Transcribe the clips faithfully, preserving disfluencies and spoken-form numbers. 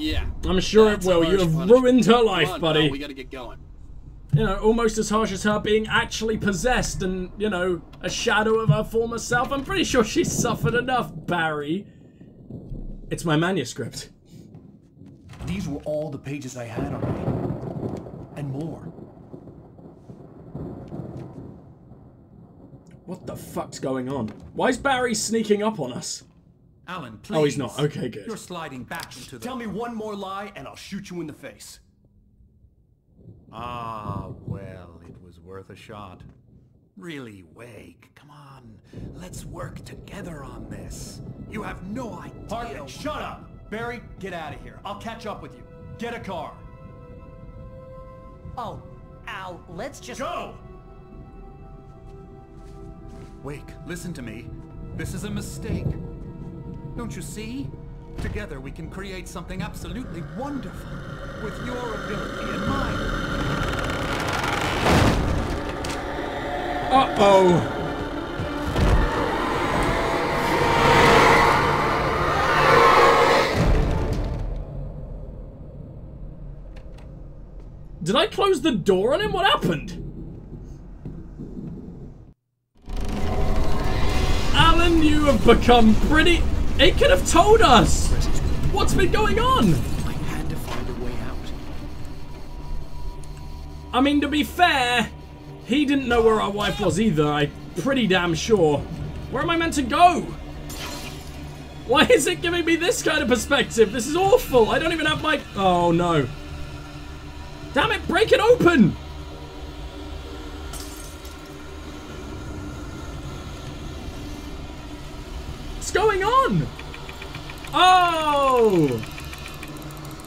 Yeah. I'm sure it will. You have punishment. Ruined her life, on, buddy. Bro, we gotta get going. You know, almost as harsh as her being actually possessed and, you know, a shadow of her former self. I'm pretty sure she's suffered enough, Barry. It's my manuscript. These were all the pages I had already. And more. What the fuck's going on? Why is Barry sneaking up on us? Alan, please. Oh, he's not. Okay, good. You're sliding back into the... Tell me one more lie and I'll shoot you in the face. Ah, well, it was worth a shot. Really, Wake, come on. Let's work together on this. You have no idea... Hartman, shut up! Barry, get out of here. I'll catch up with you. Get a car. Oh, Al, let's just... Go! Wake, listen to me. This is a mistake. Don't you see? Together we can create something absolutely wonderful. With your ability and mine. Uh-oh. Did I close the door on him? What happened? Alan, you have become pretty... It could have told us! What's been going on? I had to find a way out. I mean, to be fair, he didn't know where our wife was either, I'm pretty damn sure. Where am I meant to go? Why is it giving me this kind of perspective? This is awful! I don't even have my... Oh, no. Damn it, break it open! What's going on? Oh!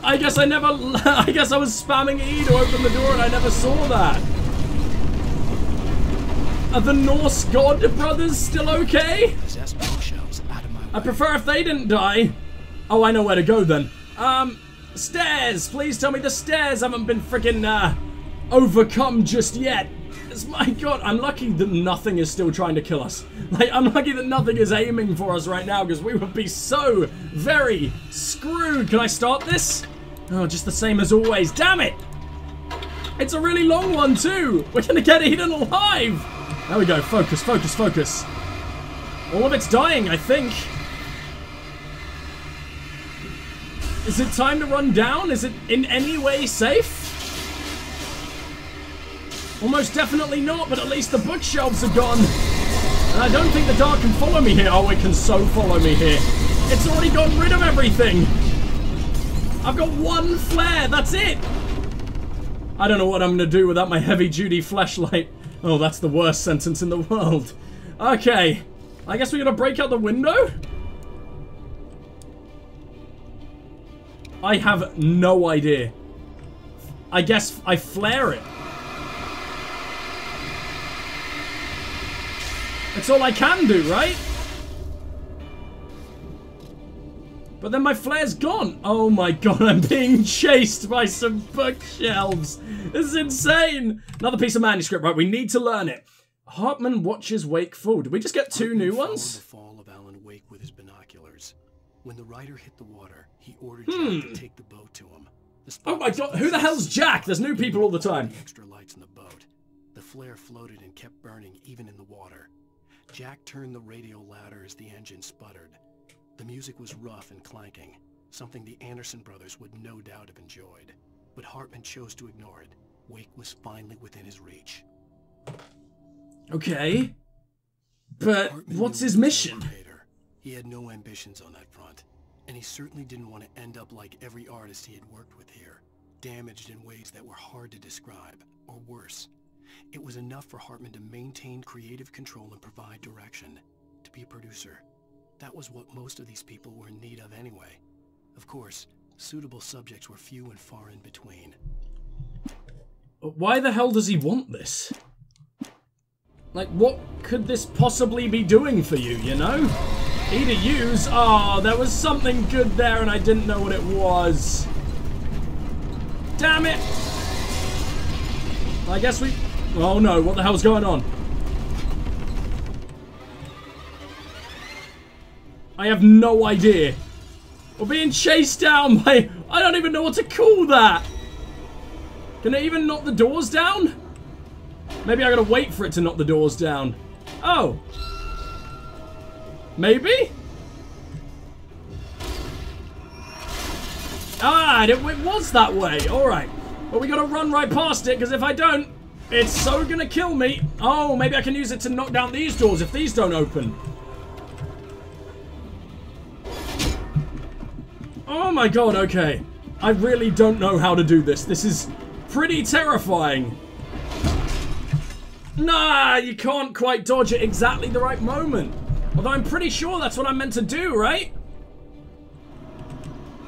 I guess I never... I guess I was spamming E to open the door and I never saw that. Are the Norse god brothers still okay? I prefer if they didn't die. Oh, I know where to go then. Um, stairs! Please tell me the stairs haven't been freaking uh, overcome just yet. My god, I'm lucky that nothing is still trying to kill us. Like, I'm lucky that nothing is aiming for us right now, because we would be so very screwed. Can I start this? Oh, just the same as always. Damn it! It's a really long one, too. We're gonna get eaten alive! There we go. Focus, focus, focus. All of it's dying, I think. Is it time to run down? Is it in any way safe? Almost definitely not, but at least the bookshelves are gone. And I don't think the dark can follow me here. Oh, it can so follow me here. It's already gotten rid of everything. I've got one flare, that's it. I don't know what I'm going to do without my heavy-duty flashlight. Oh, that's the worst sentence in the world. Okay, I guess we're going to break out the window? I have no idea. I guess I flare it. It's all I can do, right? But then my flare's gone. Oh my god, I'm being chased by some bookshelves. This is insane. Another piece of manuscript, right? We need to learn it. Hartman watches Wake fall. Did we just get two Hartman new ones? The fall of Alan Wake with his binoculars. When the writer hit the water, he ordered hmm. Jack to take the boat to him. Oh my god, who the hell's Jack? There's new people all the time. The extra lights in the boat. The flare floated and kept burning even in the water. Jack turned the radio louder as the engine sputtered. The music was rough and clanking, something the Anderson brothers would no doubt have enjoyed. But Hartman chose to ignore it. Wake was finally within his reach. Okay. But Hartman what's his mission? Hater. He had no ambitions on that front, and he certainly didn't want to end up like every artist he had worked with here, damaged in ways that were hard to describe, or worse. It was enough for Hartman to maintain creative control and provide direction, to be a producer. That was what most of these people were in need of anyway. Of course, suitable subjects were few and far in between. Why the hell does he want this? Like, what could this possibly be doing for you, you know? Either use... Oh, there was something good there and I didn't know what it was. Damn it! I guess we... Oh no, what the hell's going on? I have no idea. We're being chased down by I don't even know what to call that. Can it even knock the doors down? Maybe I gotta wait for it to knock the doors down. Oh. Maybe? Ah, it was that way. Alright. Well, we gotta run right past it, because if I don't, it's so gonna kill me. Oh, maybe I can use it to knock down these doors if these don't open. Oh my god, okay. I really don't know how to do this. This is pretty terrifying. Nah, you can't quite dodge at exactly the right moment. Although I'm pretty sure that's what I'm meant to do, right?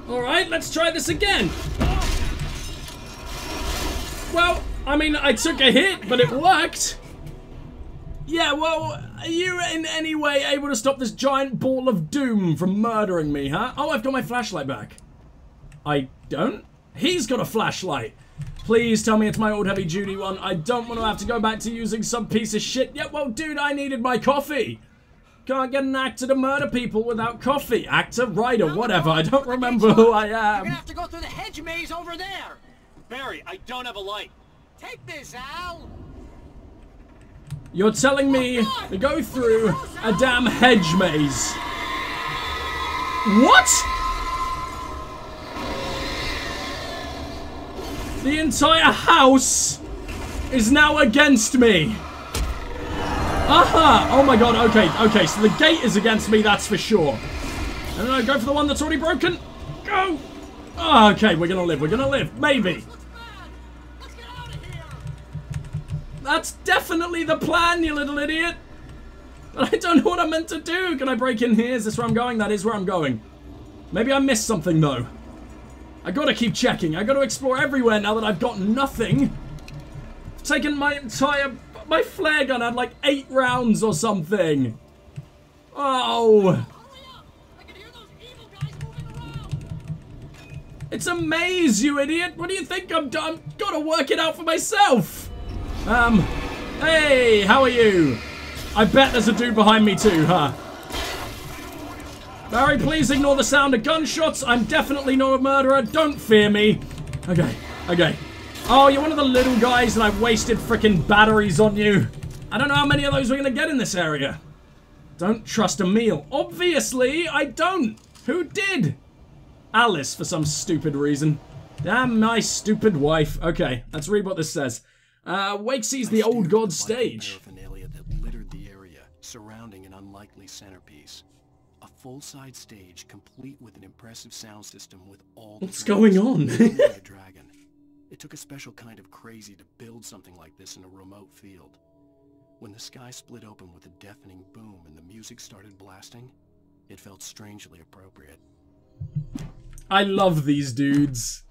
Alright, let's try this again. Well, I mean, I took a hit, but it worked. Yeah, well, are you in any way able to stop this giant ball of doom from murdering me, huh? Oh, I've got my flashlight back. I don't? He's got a flashlight. Please tell me it's my old heavy-duty one. I don't want to have to go back to using some piece of shit. Yeah, well, dude, I needed my coffee. Can't get an actor to murder people without coffee. Actor, writer, whatever. I don't remember who I am. You're gonna have to go through the hedge maze over there. Barry, I don't have a light. Take this, Al. You're telling me oh, to go through house, a damn hedge maze. What? The entire house is now against me. Aha! Oh my god, okay, okay, so the gate is against me, that's for sure. And then I go for the one that's already broken. Go! Oh, okay, we're gonna live, we're gonna live, maybe. Let's get out of here. That's definitely the plan, you little idiot. But I don't know what I'm meant to do. Can I break in here? Is this where I'm going? That is where I'm going. Maybe I missed something, though. I gotta keep checking. I gotta explore everywhere now that I've got nothing. I've taken my entire... My flare gun had like eight rounds or something. Oh. Hurry up. I can hear those evil guys moving around. It's a maze, you idiot. What do you think I'm done? Gotta work it out for myself. Um, hey, how are you? I bet there's a dude behind me too, huh? Barry, please ignore the sound of gunshots. I'm definitely not a murderer. Don't fear me. Okay, okay. Oh, you're one of the little guys and I've wasted frickin' batteries on you. I don't know how many of those we're gonna get in this area. Don't trust Emil. Obviously, I don't. Who did? Alice, for some stupid reason. Damn my stupid wife. Okay, let's read what this says. Uh, Wake sees the old god stage. Paraphernalia that littered the area, surrounding an unlikely centerpiece. A full-side stage complete with an impressive sound system with all the... What's going on? ...dragon. It took a special kind of crazy to build something like this in a remote field. When the sky split open with a deafening boom and the music started blasting, it felt strangely appropriate. I love these dudes.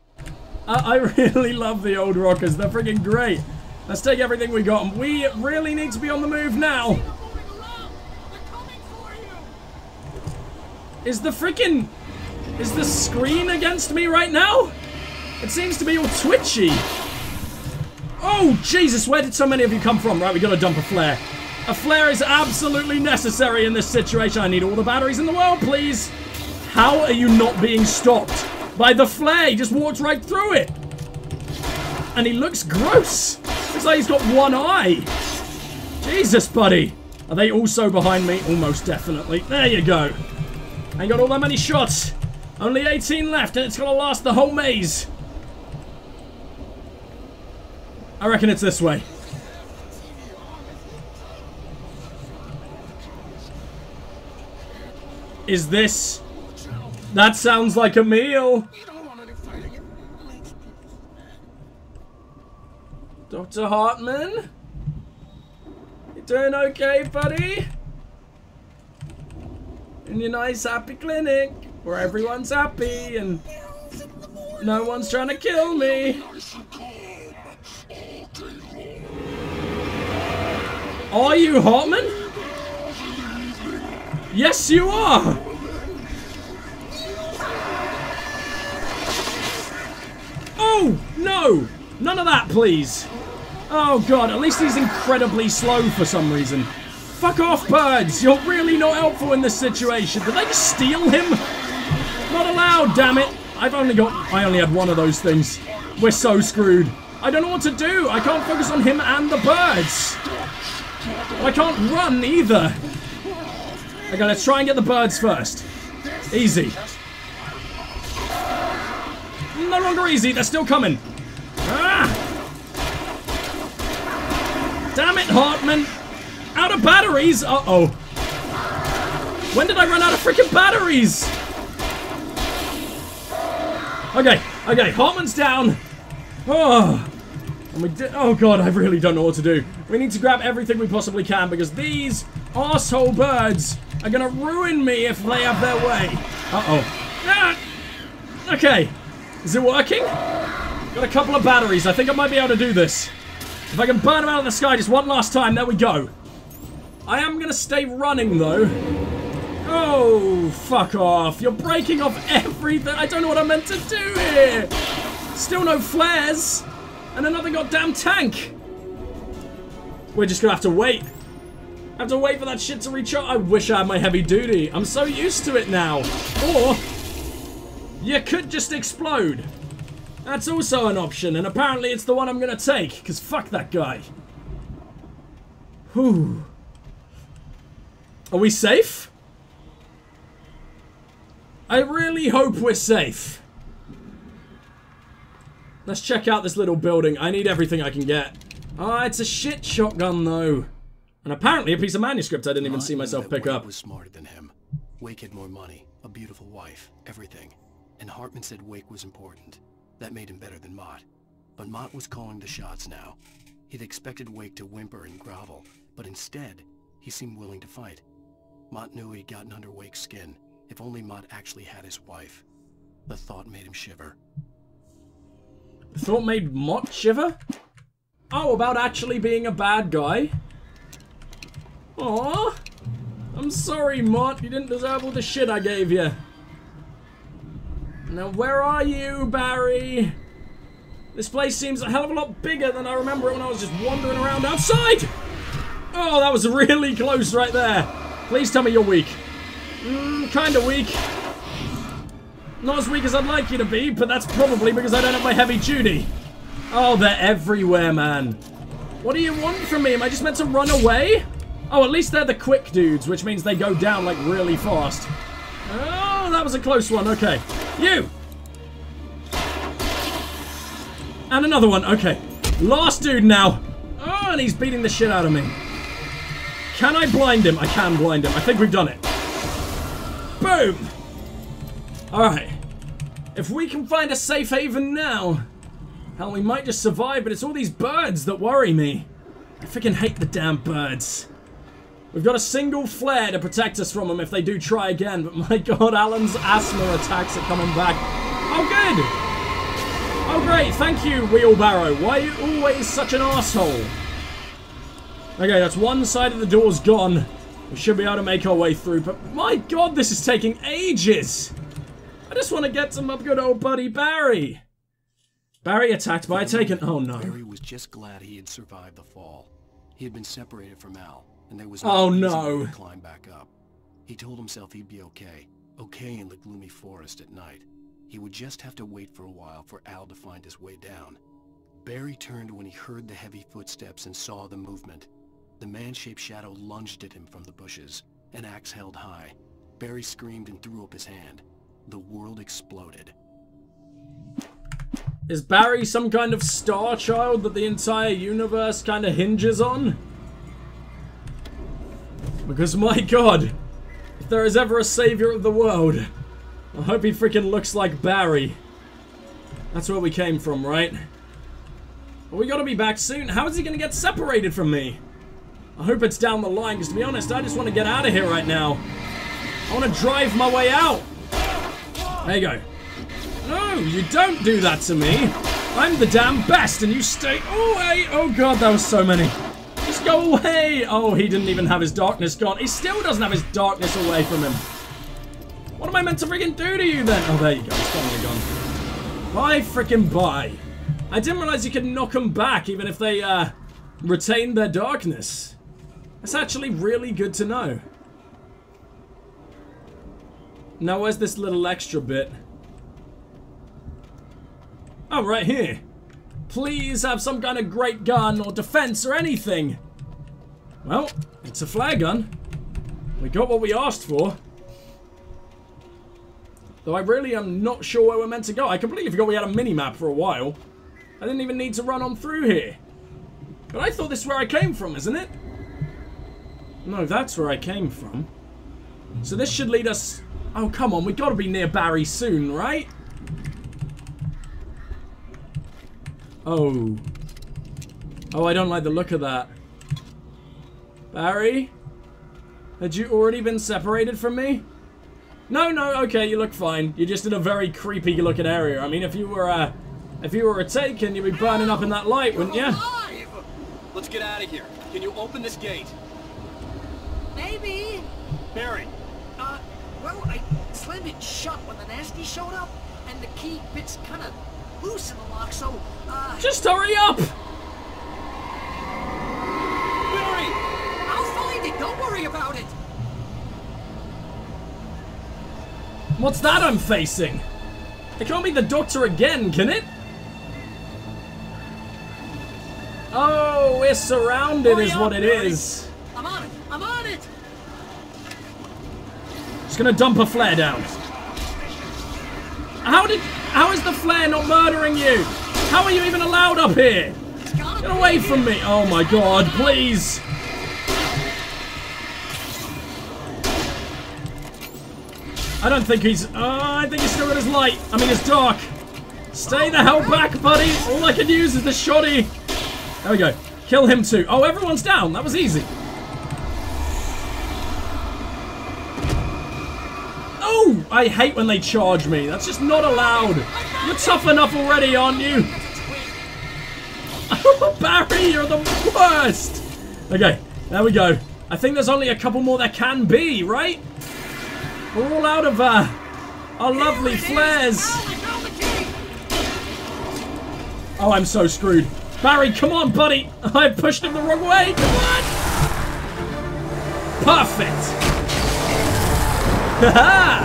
I, I really love the old rockers. They're freaking great. Let's take everything we got. And we really need to be on the move now. Is the freaking... Is the screen against me right now? It seems to be all twitchy. Oh, Jesus, where did so many of you come from? Right, we gotta dump a flare. A flare is absolutely necessary in this situation. I need all the batteries in the world, please. How are you not being stopped by the flare? He just walked right through it. And he looks gross. Looks like he's got one eye. Jesus, buddy. Are they also behind me? Almost definitely. There you go. Ain't got all that many shots. Only eighteen left, and it's gonna last the whole maze. I reckon it's this way. Is this... That sounds like a meal. Doctor Hartman? You doing okay, buddy? In your nice, happy clinic, where everyone's happy and no one's trying to kill me. Are you Hartman? Yes, you are! Oh, no! None of that, please. Oh, God, at least he's incredibly slow for some reason. Fuck off, birds! You're really not helpful in this situation. Did they just steal him? Not allowed, damn it! I've only got... I only had one of those things. We're so screwed. I don't know what to do. I can't focus on him and the birds. I can't run either. Okay, let's try and get the birds first. Easy. No longer easy. They're still coming. Ah! Damn it, Hartman. Out of batteries. Uh-oh. When did I run out of freaking batteries? Okay. Okay. Hartman's down. Oh. And we did oh, God. I really don't know what to do. We need to grab everything we possibly can because these arsehole birds are going to ruin me if they have their way. Uh-oh. Ah! Okay. Is it working? Got a couple of batteries. I think I might be able to do this. If I can burn them out of the sky just one last time, there we go. I am going to stay running, though. Oh, fuck off. You're breaking off everything. I don't know what I'm meant to do here. Still no flares. And another goddamn tank. We're just going to have to wait. I have to wait for that shit to recharge. I wish I had my heavy duty. I'm so used to it now. Or... you could just explode. That's also an option, and apparently it's the one I'm gonna take, because fuck that guy. Whew. Are we safe? I really hope we're safe. Let's check out this little building. I need everything I can get. Ah, oh, it's a shit shotgun, though. And apparently a piece of manuscript I didn't even see myself pick up. I was smarter than him. Wake had more money, a beautiful wife, everything. And Hartman said Wake was important. That made him better than Mott. But Mott was calling the shots now. He'd expected Wake to whimper and grovel, but instead, he seemed willing to fight. Mott knew he'd gotten under Wake's skin. If only Mott actually had his wife. The thought made him shiver. The thought made Mott shiver? Oh, about actually being a bad guy? Aww. I'm sorry, Mott. You didn't deserve all the shit I gave you. Now, where are you, Barry? This place seems a hell of a lot bigger than I remember it when I was just wandering around outside! Oh, that was really close right there. Please tell me you're weak. Mm, kind of weak. Not as weak as I'd like you to be, but that's probably because I don't have my heavy duty. Oh, they're everywhere, man. What do you want from me? Am I just meant to run away? Oh, at least they're the quick dudes, which means they go down, like, really fast. Oh, that was a close one. Okay. You! And another one. Okay. Last dude now. Oh, and he's beating the shit out of me. Can I blind him? I can blind him. I think we've done it. Boom! Alright. If we can find a safe haven now... hell, we might just survive, but it's all these birds that worry me. I freaking hate the damn birds. We've got a single flare to protect us from them if they do try again. But my god, Alan's asthma attacks are coming back. Oh, good. Oh, great. Thank you, wheelbarrow. Why are you always such an asshole? Okay, that's one side of the door's gone. We should be able to make our way through. But my god, this is taking ages. I just want to get to my good old buddy Barry. Barry attacked by a taken... oh, no. Barry was just glad he had survived the fall. He had been separated from Al. And there was no, oh, no. To climb back up. He told himself he'd be okay. Okay in the gloomy forest at night. He would just have to wait for a while for Al to find his way down. Barry turned when he heard the heavy footsteps and saw the movement. The man-shaped shadow lunged at him from the bushes, an axe held high. Barry screamed and threw up his hand. The world exploded. Is Barry some kind of star child that the entire universe kind of hinges on? Because, my god, if there is ever a savior of the world, I hope he freaking looks like Barry. That's where we came from, right? Well, we gotta be back soon. How is he gonna get separated from me? I hope it's down the line, because to be honest, I just want to get out of here right now. I want to drive my way out. There you go. No, you don't do that to me. I'm the damn best, and you stay away. Oh, god, that was so many. Just go away! Oh, he didn't even have his darkness gone. He still doesn't have his darkness away from him. What am I meant to freaking do to you then? Oh, there you go. It's finally gone. Bye freaking bye. I didn't realize you could knock them back even if they, uh, retained their darkness. That's actually really good to know. Now, where's this little extra bit? Oh, right here. Please have some kind of great gun or defense or anything. Well, it's a flare gun. We got what we asked for. Though I really am not sure where we're meant to go. I completely forgot we had a mini-map for a while. I didn't even need to run on through here. But I thought this is where I came from, isn't it? No, that's where I came from. So this should lead us... Oh, come on. We've got to be near Barry soon, right? Oh. Oh, I don't like the look of that. Barry? Had you already been separated from me? No, no, okay, you look fine. You're just in a very creepy looking area. I mean, if you were a... If you were a Taken, you'd be burning up in that light, wouldn't you? Let's get out of here. Can you open this gate? Maybe. Barry. Uh, well, I slammed it shut when the nasty showed up, and the key bit's kind of loose in the lock, so, uh... Just hurry up! Barry! I'll find it, don't worry about it! What's that I'm facing? It can't be the doctor again, can it? Oh, we're surrounded hurry is up, what it Barry. Is. I'm on it, I'm on it! Just gonna dump a flare down. How did... How is the flare not murdering you? How are you even allowed up here? Get away from me. Oh my god, please. I don't think he's... Uh, I think he's still got his light. I mean, it's dark. Stay the hell back, buddy. All I can use is the shoddy. There we go. Kill him too. Oh, everyone's down. That was easy. I hate when they charge me. That's just not allowed. You're tough enough already, aren't you? Barry, you're the worst. Okay, there we go. I think there's only a couple more there can be, right? We're all out of uh, our lovely flares. Oh, I'm so screwed. Barry, come on, buddy. I pushed him the wrong way. Come on. Perfect. Ha-ha.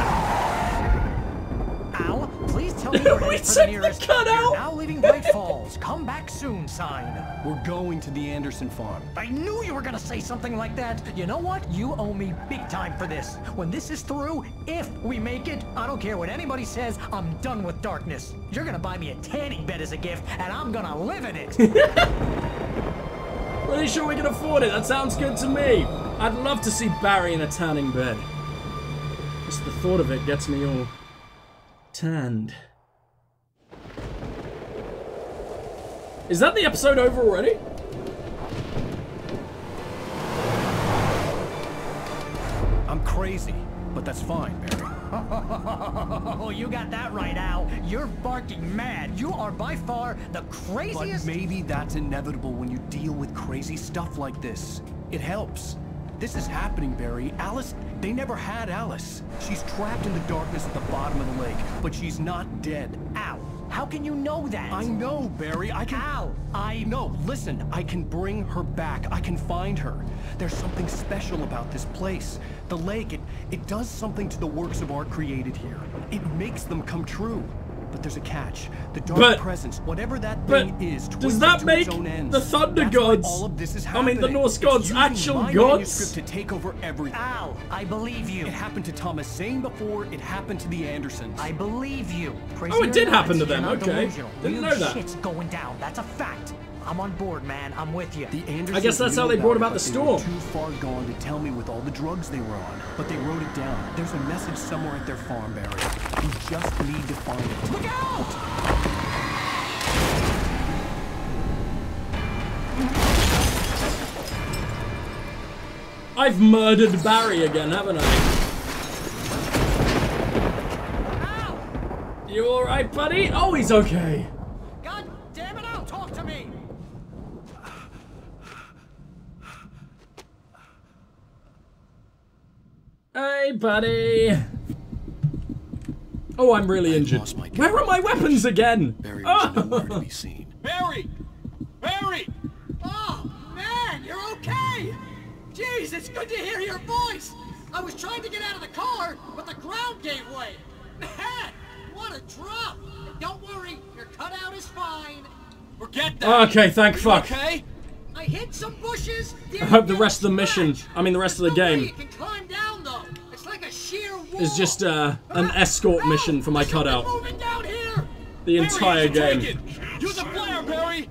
We took the cutout! Now leaving Great Falls. Come back soon, sign. We're going to the Anderson farm. I knew you were gonna say something like that. You know what? You owe me big time for this. When this is through, if we make it, I don't care what anybody says, I'm done with darkness. You're gonna buy me a tanning bed as a gift, and I'm gonna live in it. Pretty sure we can afford it. That sounds good to me. I'd love to see Barry in a tanning bed. Just the thought of it gets me all tanned. Is that the episode over already? I'm crazy, but that's fine, Barry. Oh, you got that right, Al. You're barking mad. You are by far the craziest... But maybe that's inevitable when you deal with crazy stuff like this. It helps. This is happening, Barry. Alice, they never had Alice. She's trapped in the darkness at the bottom of the lake, but she's not dead. Al. How can you know that? I know, Barry. I can... Al, I... No, listen. I can bring her back. I can find her. There's something special about this place. The lake, it, it does something to the works of art created here. It makes them come true. But there's a catch. The dark but, presence, whatever that thing is, does that make the thunder That's gods? All of this is I mean, the Norse gods, actual my gods. To take over everything. Al, I believe you. It happened to Thomas Zane before. It happened to the Andersons. I believe you. Praise oh, it did happen to them. Okay, didn't Real know that. Shit's going down. That's a fact. I'm on board, man. I'm with you. The Andersons I guess that's how they brought about the storm. Too far gone to tell me with all the drugs they were on, but they wrote it down. There's a message somewhere at their farm, Barry. You just need to find it. Look out! I've murdered Barry again, haven't I? Ow! You all right, buddy? Oh, he's okay. Hey, buddy. Oh, I'm really injured. Where are my weapons again? Barry was nowhere to be seen. Barry! Barry! Oh, man, you're okay! Jeez, it's good to hear your voice! I was trying to get out of the car, but the ground gave way. Man, what a drop! And don't worry, your cutout is fine. We're getting there. Okay, thank fuck. Okay. I hit some bushes. I hope the rest of the mission, I mean the rest of the game, is just uh, an escort mission for my cutout. The entire game. Use a flare, Barry.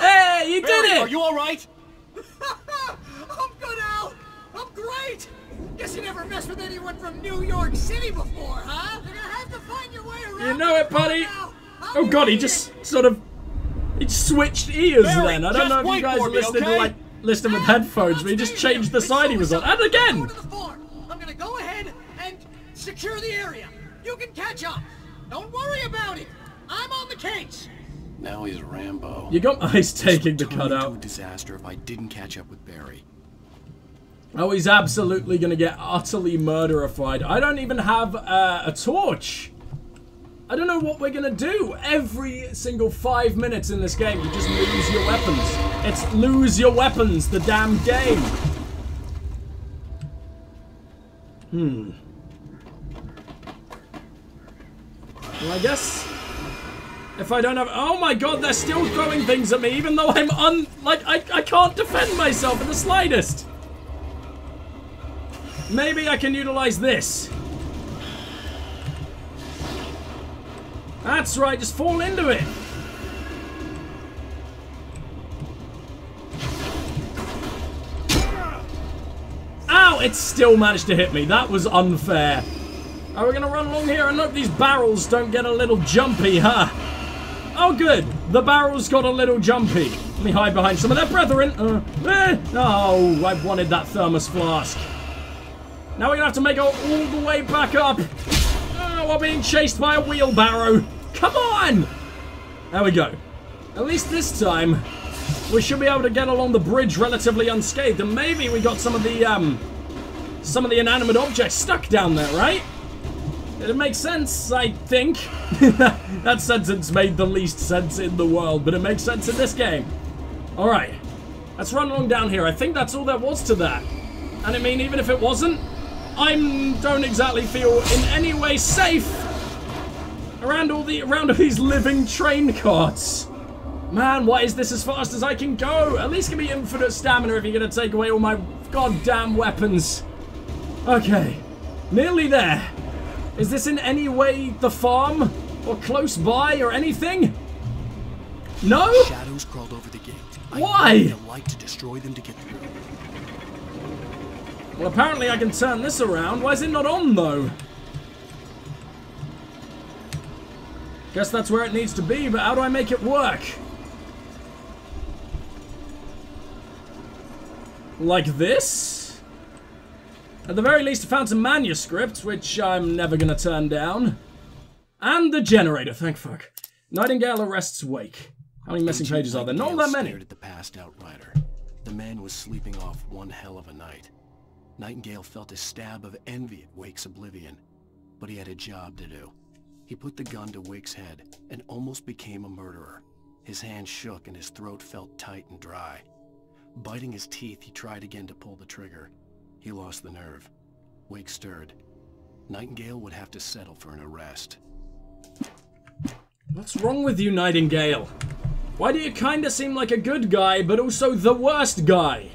Hey, you did it! Are you all right? I'm good, Al. I'm great. Guess you never messed with anyone from New York City before, huh? You're gonna have to find your way around. You know it, buddy. Oh god, he just sort of he just switched ears then. I don't know if you guys listened to like listening with headphones, but he just changed the side he was on. And again. I'm gonna go ahead and secure the area. You can catch up. Don't worry about it. I'm on the case. Now he's Rambo. You got ice taking the cutout. Disaster if I didn't catch up with Barry. Oh, he's absolutely gonna get utterly murderified. I don't even have uh, a torch. I don't know what we're gonna do. Every single five minutes in this game, you just lose your weapons. It's lose your weapons, the damn game. Hmm. Well, I guess if I don't have, oh my god, they're still throwing things at me, even though I'm un, like, I, I can't defend myself in the slightest. Maybe I can utilize this. That's right, just fall into it. Ow, it still managed to hit me. That was unfair. Are we gonna run along here and hope these barrels don't get a little jumpy, huh? Oh good, the barrels got a little jumpy. Let me hide behind some of their brethren. Uh, eh. Oh, I wanted that thermos flask. Now we're gonna have to make our all the way back up. Oh, we're being chased by a wheelbarrow. Come on! There we go. At least this time, we should be able to get along the bridge relatively unscathed. And maybe we got some of the, um, some of the inanimate objects stuck down there, right? It makes sense, I think. That sentence made the least sense in the world, but it makes sense in this game. All right, let's run along down here. I think that's all there was to that. And I mean, even if it wasn't, I don't exactly feel in any way safe around all the around these living train carts. Man, why is this as fast as I can go? At least give me infinite stamina if you're gonna take away all my goddamn weapons. Okay, nearly there. Is this in any way the farm or close by or anything? No? Shadows crawled over the gate. Why? I need the light to destroy them to get through. Well, apparently I can turn this around. Why is it not on, though? Guess that's where it needs to be, but how do I make it work? Like this? At the very least, I found some manuscripts, which I'm never gonna turn down. And the generator, thank fuck. Nightingale arrests Wake. How many missing pages are there? Not that many. Stared at the past outrider. The man was sleeping off one hell of a night. Nightingale felt a stab of envy at Wake's oblivion, but he had a job to do. He put the gun to Wake's head and almost became a murderer. His hand shook and his throat felt tight and dry. Biting his teeth, he tried again to pull the trigger. He lost the nerve. Wake stirred. Nightingale would have to settle for an arrest. What's wrong with you, Nightingale? Why do you kinda seem like a good guy, but also the worst guy?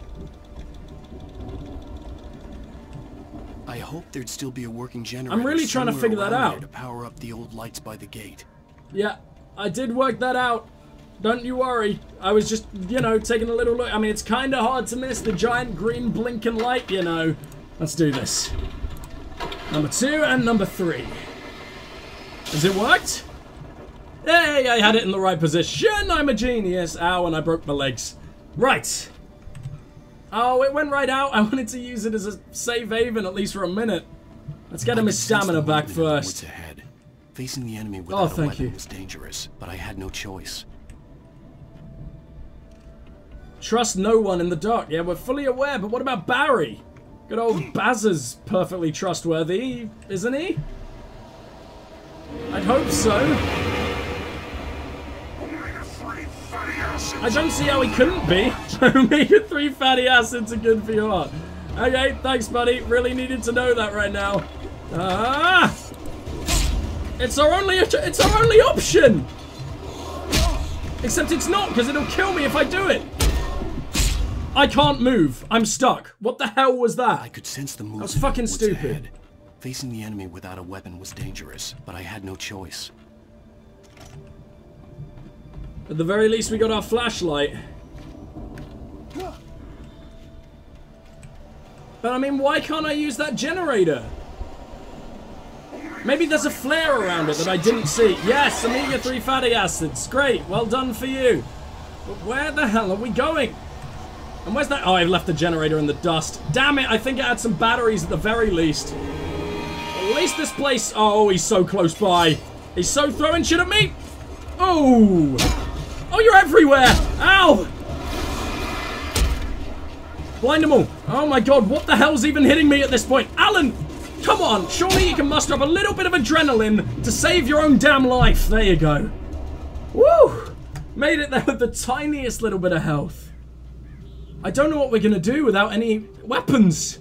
I hope there'd still be a working generator. I'm really trying to figure that out. To power up the old lights by the gate. Yeah, I did work that out. Don't you worry. I was just, you know, taking a little look. I mean, it's kind of hard to miss the giant green blinking light, you know. Let's do this. Number two and number three. Has it worked? Hey, I had it in the right position. I'm a genius. Ow, and I broke my legs. Right. Oh, it went right out. I wanted to use it as a safe haven at least for a minute. Let's get him his stamina back first. Ahead. Facing the enemy without oh, thank a you. Was dangerous, but I had no choice. Trust no one in the dark. Yeah, we're fully aware, but what about Barry? Good old Bazza's perfectly trustworthy, isn't he? I'd hope so. I don't see how he couldn't be. Omega three fatty acids are good for your heart. Okay, thanks, buddy. Really needed to know that right now. Ah! It's our only it's our only option. Except it's not, because it'll kill me if I do it. I can't move. I'm stuck. What the hell was that? I could sense the movement. That was fucking stupid. Ahead. Facing the enemy without a weapon was dangerous, but I had no choice. At the very least, we got our flashlight. But I mean, why can't I use that generator? Maybe there's a flare around it that I didn't see. Yes, omega three fatty acids. Great, well done for you. But where the hell are we going? And where's that? Oh, I've left the generator in the dust. Damn it, I think it had some batteries at the very least. At least this place... Oh, he's so close by. He's so throwing shit at me. Oh. Oh, you're everywhere. Ow. Blind them all. Oh my god, what the hell's even hitting me at this point? Alan! Come on, surely you can muster up a little bit of adrenaline to save your own damn life. There you go. Woo! Made it there with the tiniest little bit of health. I don't know what we're gonna do without any weapons.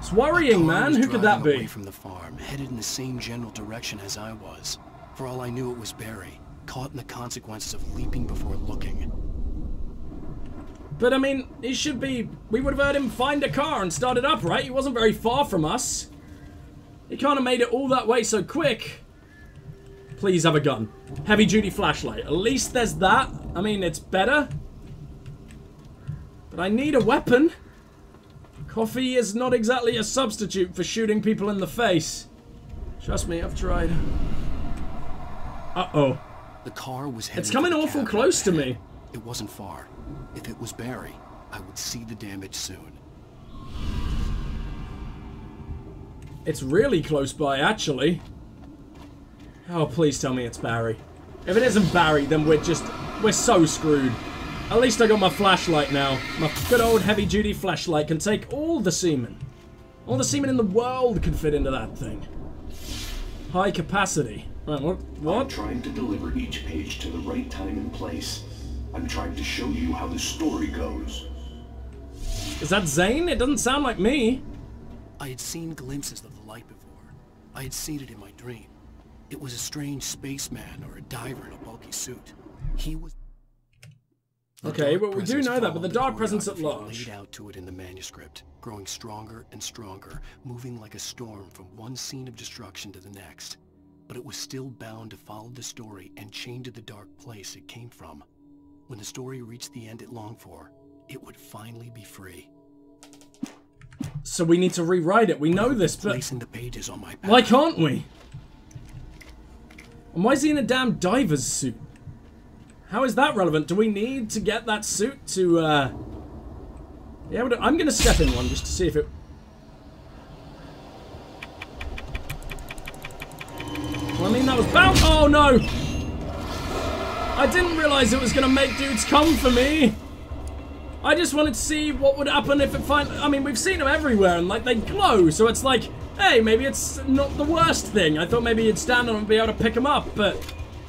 It's worrying, man. Who could that be? Away from the farm, headed in the same general direction as I was. For all I knew, it was Barry, caught in the consequences of leaping before looking. But I mean, he should be... We would have heard him find a car and start it up, right? He wasn't very far from us. He can't have made it all that way so quick. Please have a gun. Heavy-duty flashlight. At least there's that. I mean, it's better. But I need a weapon. Coffee is not exactly a substitute for shooting people in the face. Trust me, I've tried. Uh-oh. The car was heading. It's coming awful close to me. It wasn't far. If it was Barry, I would see the damage soon. It's really close by, actually. Oh, please tell me it's Barry. If it isn't Barry, then we're just... We're so screwed. At least I got my flashlight now. My good old heavy-duty flashlight can take all the semen. All the semen in the world can fit into that thing. High capacity. Right, what? What? I'm trying to deliver each page to the right time and place. I'm trying to show you how the story goes. Is that Zane? It doesn't sound like me. I had seen glimpses of the light before. I had seen it in my dream. It was a strange spaceman or a diver in a bulky suit. He was... Okay, well, we do know that, but the dark presence at large. Laid out to it in the manuscript, growing stronger and stronger, moving like a storm from one scene of destruction to the next. But it was still bound to follow the story and chained to the dark place it came from. When the story reached the end it longed for, it would finally be free. So we need to rewrite it. We know this, but placing the pages on my back. Why can't we? And why is he in a damn diver's suit? How is that relevant? Do we need to get that suit to? Uh... Yeah, I'm gonna step in one just to see if it. Well, I mean that was bound. Oh no! I didn't realize it was gonna make dudes come for me. I just wanted to see what would happen if it finally... I mean, we've seen them everywhere and like they glow, so it's like, hey, maybe it's not the worst thing. I thought maybe you'd stand on them and be able to pick them up, but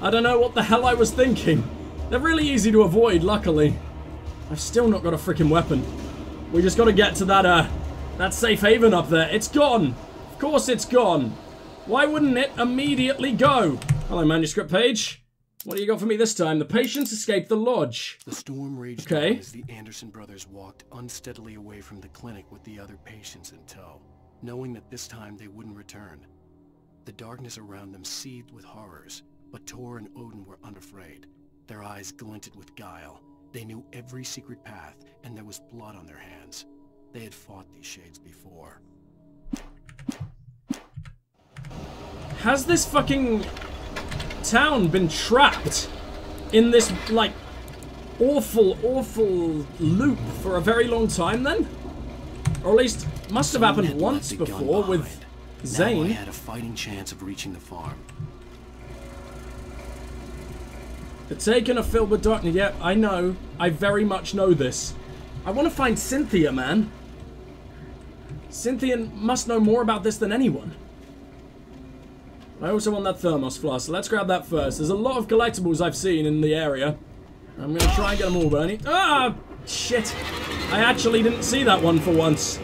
I don't know what the hell I was thinking. They're really easy to avoid, luckily. I've still not got a freaking weapon. We just gotta get to that, uh, that safe haven up there. It's gone. Of course it's gone. Why wouldn't it immediately go? Hello, manuscript page. What do you got for me this time? The patients escaped the lodge. The storm raged okay. on as the Anderson brothers walked unsteadily away from the clinic with the other patients in tow, knowing that this time they wouldn't return. The darkness around them seethed with horrors, but Tor and Odin were unafraid. Their eyes glinted with guile. They knew every secret path, and there was blood on their hands. They had fought these shades before. Has this fucking... town been trapped in this like awful awful loop for a very long time then, or at least must have happened once before with Zane? Now I had a fighting chance of reaching the farm. The Taken are filled with darkness. Yep, I know. I very much know this. I want to find Cynthia, man. Cynthia must know more about this than anyone. I also want that thermos flask, so let's grab that first. There's a lot of collectibles I've seen in the area. I'm gonna try and get them all, but I need... Ah! Shit! I actually didn't see that one for once.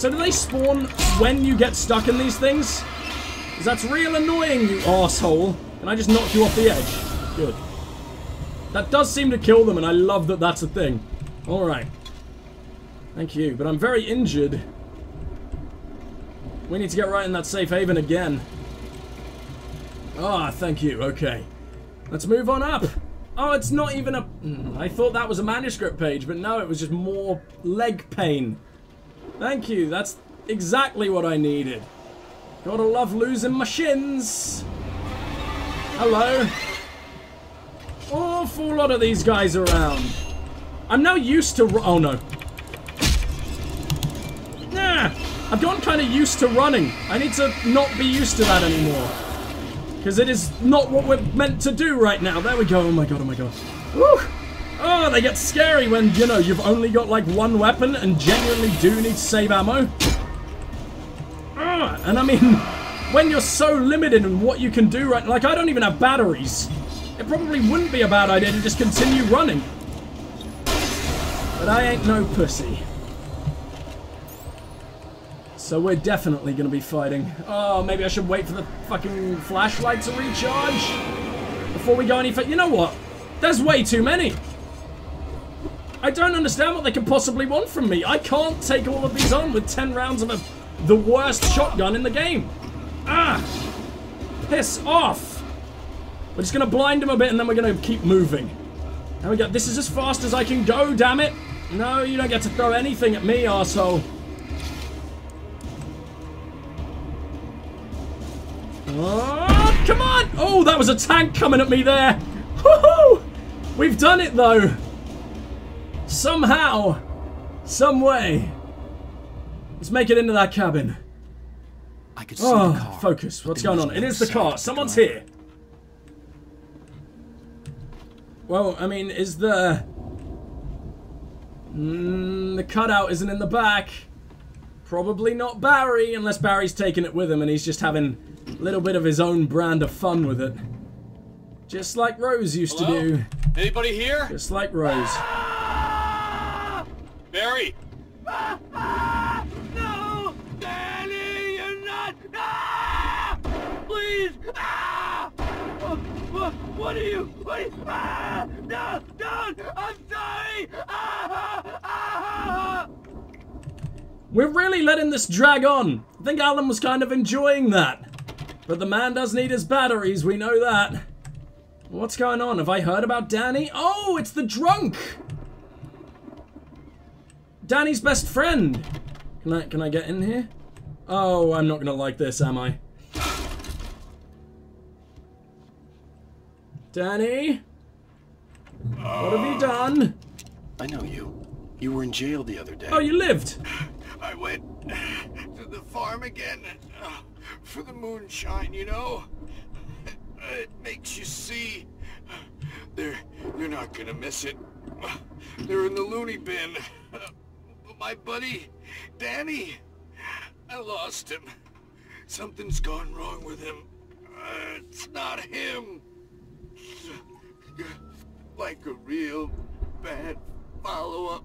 So do they spawn when you get stuck in these things? Because that's real annoying, you asshole. Can I just knock you off the edge? Good. That does seem to kill them, and I love that that's a thing. Alright. Thank you, but I'm very injured. We need to get right in that safe haven again. Ah, thank you. Okay. Let's move on up. Oh, it's not even a... I thought that was a manuscript page, but no, it was just more leg pain. Thank you. That's exactly what I needed. Gotta love losing my shins. Hello. Awful lot of these guys around. I'm now used to... Oh, no. Nah. I've gotten kind of used to running. I need to not be used to that anymore. Because it is not what we're meant to do right now. There we go. Oh my god, oh my god. Woo! Oh, they get scary when, you know, you've only got like one weapon and genuinely do need to save ammo. Ah, and I mean, when you're so limited in what you can do right now, like I don't even have batteries. It probably wouldn't be a bad idea to just continue running. But I ain't no pussy. So we're definitely going to be fighting. Oh, maybe I should wait for the fucking flashlight to recharge before we go any further. You know what? There's way too many. I don't understand what they could possibly want from me. I can't take all of these on with ten rounds of a, the worst shotgun in the game. Ah! Piss off! We're just going to blind them a bit and then we're going to keep moving. There we go. This is as fast as I can go, damn it. No, you don't get to throw anything at me, arsehole. Oh, come on! Oh, that was a tank coming at me there! Woohoo! We've done it though! Somehow! Some way! Let's make it into that cabin. I could see oh, the car, focus. What's going on? It is the car. Someone's here. Well, I mean, is the... Mm, the cutout isn't in the back. Probably not Barry, unless Barry's taking it with him and he's just having... little bit of his own brand of fun with it. Just like Rose used Hello? to do. Anybody here? Just like Rose. Ah! Barry! Ah! Ah! No! Danny, you're not! Ah! Please! Ah! What, what are you? What are you? Ah! No! Don't! I'm sorry! Ah! Ah! Ah! We're really letting this drag on. I think Alan was kind of enjoying that. But the man does need his batteries, we know that. What's going on? Have I heard about Danny? Oh, it's the drunk! Danny's best friend! Can I, can I get in here? Oh, I'm not gonna like this, am I? Danny? What have you done? I know you. You were in jail the other day. Oh, you lived! I went to the farm again. For the moonshine, you know? It makes you see. They're, you're not gonna miss it. They're in the loony bin. My buddy, Danny, I lost him. Something's gone wrong with him. It's not him. Like a real bad follow-up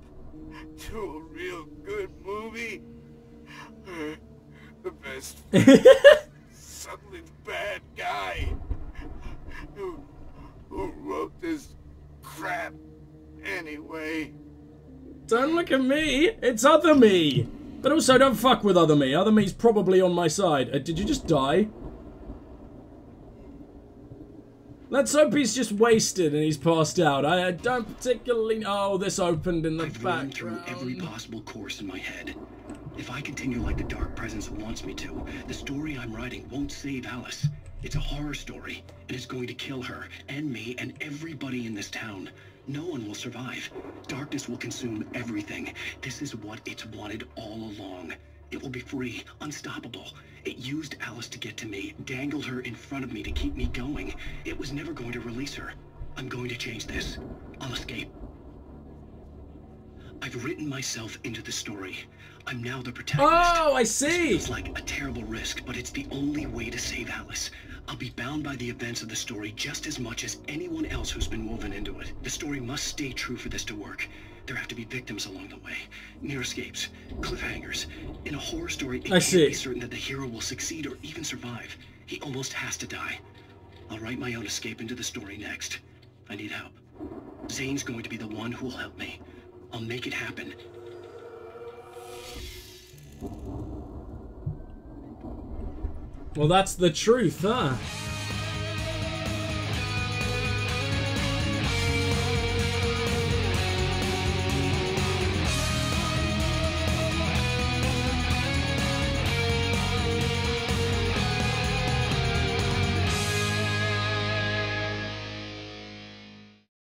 to a real good movie. The best suddenly bad guy who, who wrote this crap anyway. Don't look at me, it's other me. But also don't fuck with other me. Other me's probably on my side. Uh, did you just die? Let's hope he's just wasted and he's passed out. I, I don't particularly. Oh, this opened in the I've background. I've run through every possible course in my head. If I continue like the Dark Presence wants me to, the story I'm writing won't save Alice. It's a horror story, and it's going to kill her, and me, and everybody in this town. No one will survive. Darkness will consume everything. This is what it's wanted all along. It will be free, unstoppable. It used Alice to get to me, dangled her in front of me to keep me going. It was never going to release her. I'm going to change this. I'll escape. I've written myself into the story. I'm now the protagonist. Oh, I see. This feels like a terrible risk, but it's the only way to save Alice. I'll be bound by the events of the story just as much as anyone else who's been woven into it. The story must stay true for this to work. There have to be victims along the way, near escapes, cliffhangers. In a horror story, it I see. Can't be certain that the hero will succeed or even survive. He almost has to die. I'll write my own escape into the story next. I need help. Zane's going to be the one who will help me. I'll make it happen. Well, that's the truth, huh?